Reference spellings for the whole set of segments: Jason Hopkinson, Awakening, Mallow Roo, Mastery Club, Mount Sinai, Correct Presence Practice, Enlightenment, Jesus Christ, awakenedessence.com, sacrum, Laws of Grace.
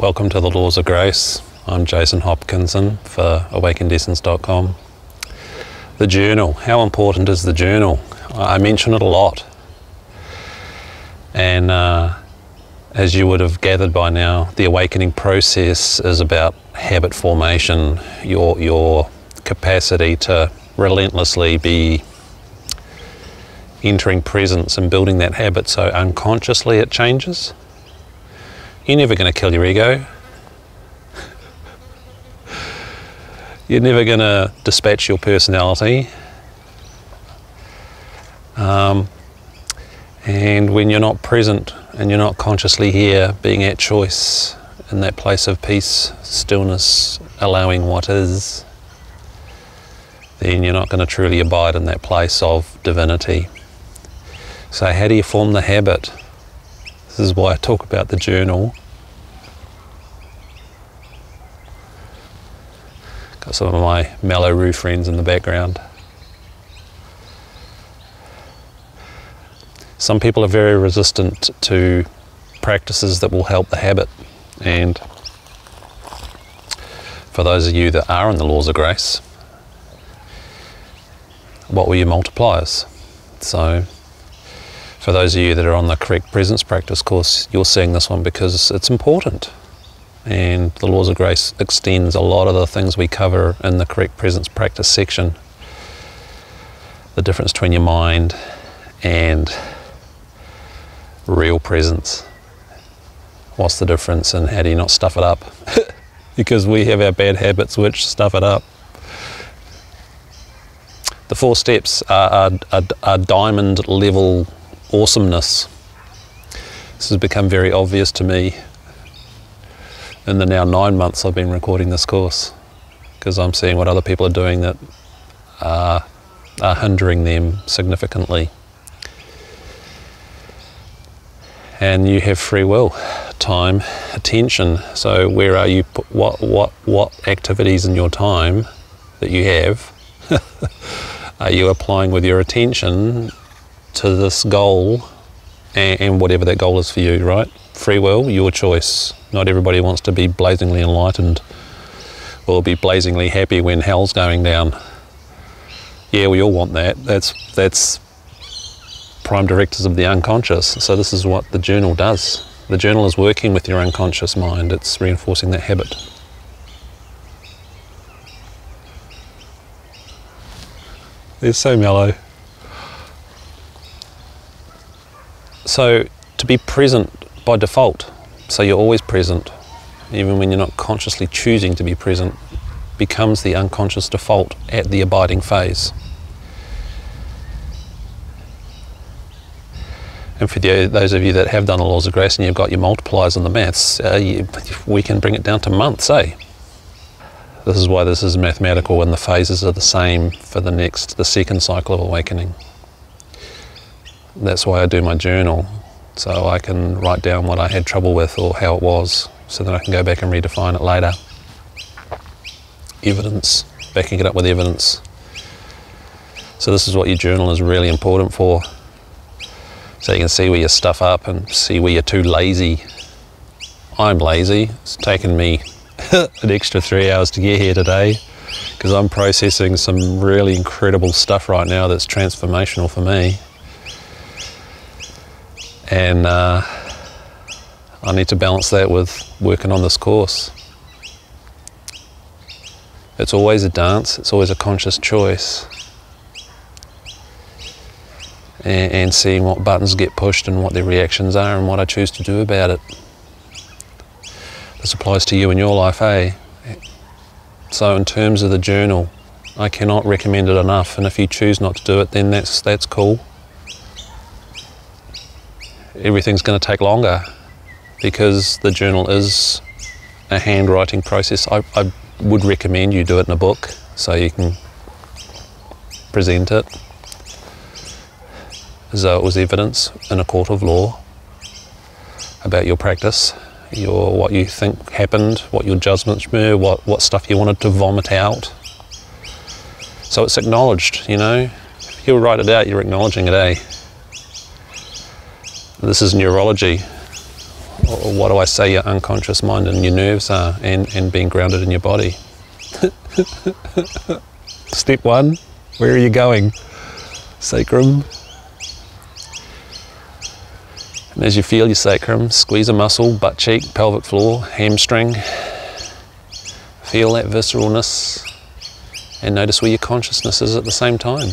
Welcome to the Laws of Grace. I'm Jason Hopkinson for awakenedessence.com. The journal. How important is the journal? I mention it a lot. And as you would have gathered by now, the awakening process is about habit formation, your capacity to relentlessly be entering presence and building that habit so unconsciously it changes. You're never going to kill your ego. You're never going to dispatch your personality. And when you're not present and you're not consciously here, being at choice in that place of peace, stillness, allowing what is, then you're not going to truly abide in that place of divinity. So how do you form the habit? This is why I talk about the journal. Got some of my Mallow Roo friends in the background. Some people are very resistant to practices that will help the habit. And for those of you that are in the Laws of Grace, what were your multipliers? So, for those of you that are on the Correct Presence Practice course, you're seeing this one because it's important. And the Laws of Grace extends a lot of the things we cover in the Correct Presence Practice section. The difference between your mind and real presence. What's the difference, and how do you not stuff it up? Because we have our bad habits which stuff it up. The four steps are diamond level awesomeness. This has become very obvious to me in the now 9 months I've been recording this course, because I'm seeing what other people are doing that are hindering them significantly. And you have free will, time, attention. So where are you, what activities in your time that you have are you applying with your attention to this goal, and whatever that goal is for you, right? Free will, your choice. Not everybody wants to be blazingly enlightened or be blazingly happy when hell's going down. Yeah, we all want that. That's prime directives of the unconscious. So this is what the journal does. The journal is working with your unconscious mind. It's reinforcing that habit. They're so mellow. So to be present by default, so you're always present, even when you're not consciously choosing to be present, becomes the unconscious default at the abiding phase. And for those of you that have done the Laws of Grace and you've got your multipliers and the maths, we can bring it down to months, eh? This is why this is mathematical, and the phases are the same for the second cycle of awakening. That's why I do my journal, so I can write down what I had trouble with or how it was, so that I can go back and redefine it later. Evidence, backing it up with evidence. So this is what your journal is really important for, so you can see where you stuff up and see where you're too lazy. I'm lazy. It's taken me an extra 3 hours to get here today because I'm processing some really incredible stuff right now that's transformational for me. And I need to balance that with working on this course. It's always a dance, it's always a conscious choice. And seeing what buttons get pushed and what their reactions are and what I choose to do about it. This applies to you in your life, eh? So in terms of the journal, I cannot recommend it enough, and if you choose not to do it, then that's cool. Everything's going to take longer because the journal is a handwriting process. I would recommend you do it in a book so you can present it as though it was evidence in a court of law about your practice, what you think happened, what your judgments were, what stuff you wanted to vomit out. So it's acknowledged, you know. If you write it out, you're acknowledging it, eh? This is neurology. what do I say, your unconscious mind and your nerves are, and being grounded in your body. Step one, where are you going? Sacrum. And as you feel your sacrum, squeeze a muscle, butt cheek, pelvic floor, hamstring. Feel that visceralness and notice where your consciousness is at the same time.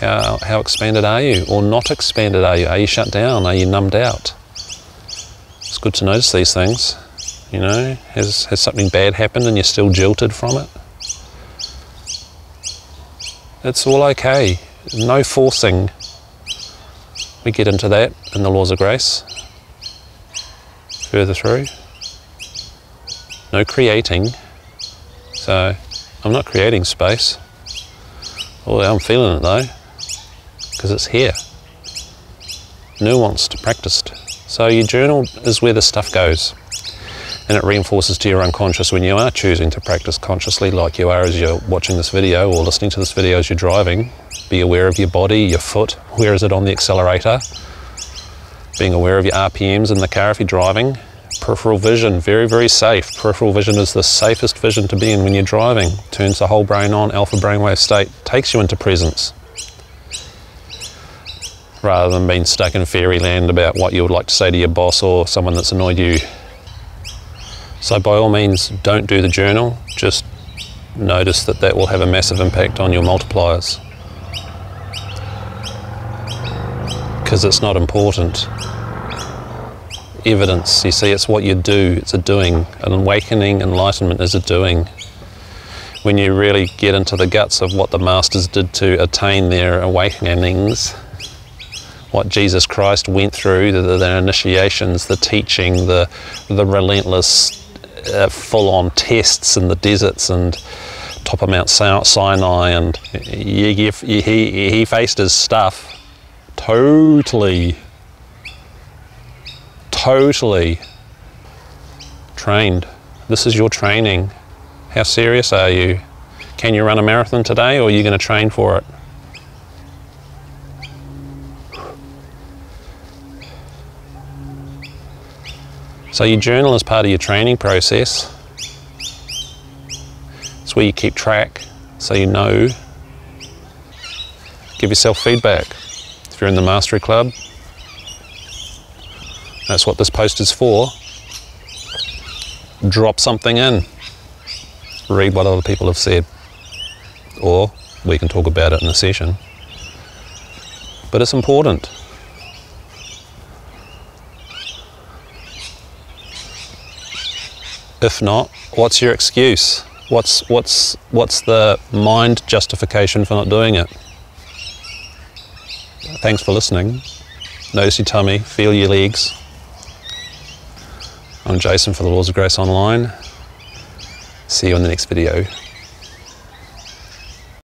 How expanded are you, or not expanded are you? Are you shut down? Are you numbed out? It's good to notice these things. You know, has something bad happened and you're still jilted from it? It's all okay. No forcing. We get into that in the Laws of Grace. Further through. No creating. So, I'm not creating space. Oh, I'm feeling it though, because it's here. Nuanced, practiced. So your journal is where the stuff goes. And it reinforces to your unconscious when you are choosing to practice consciously, like you are as you're watching this video or listening to this video as you're driving. Be aware of your body, your foot, where is it on the accelerator? Being aware of your RPMs in the car if you're driving. Peripheral vision, very, very safe. Peripheral vision is the safest vision to be in when you're driving. Turns the whole brain on, alpha brainwave state, takes you into presence. Rather than being stuck in fairyland about what you would like to say to your boss or someone that's annoyed you. So by all means, don't do the journal, just notice that that will have a massive impact on your multipliers. Because it's not important. Evidence, you see, it's what you do, it's a doing. An awakening, enlightenment is a doing. When you really get into the guts of what the masters did to attain their awakenings, what Jesus Christ went through, the initiations, the teaching, the relentless full-on tests in the deserts and top of Mount Sinai, and he faced his stuff totally trained. This is your training. How serious are you? Can you run a marathon today, or are you going to train for it? So your journal is part of your training process. It's where you keep track, so you know. Give yourself feedback. If you're in the Mastery Club, that's what this post is for. Drop something in. Read what other people have said. Or we can talk about it in a session. But it's important. If not, what's your excuse? What's the mind justification for not doing it? Thanks for listening. Notice your tummy, feel your legs. I'm Jason for the Laws of Grace Online. See you in the next video.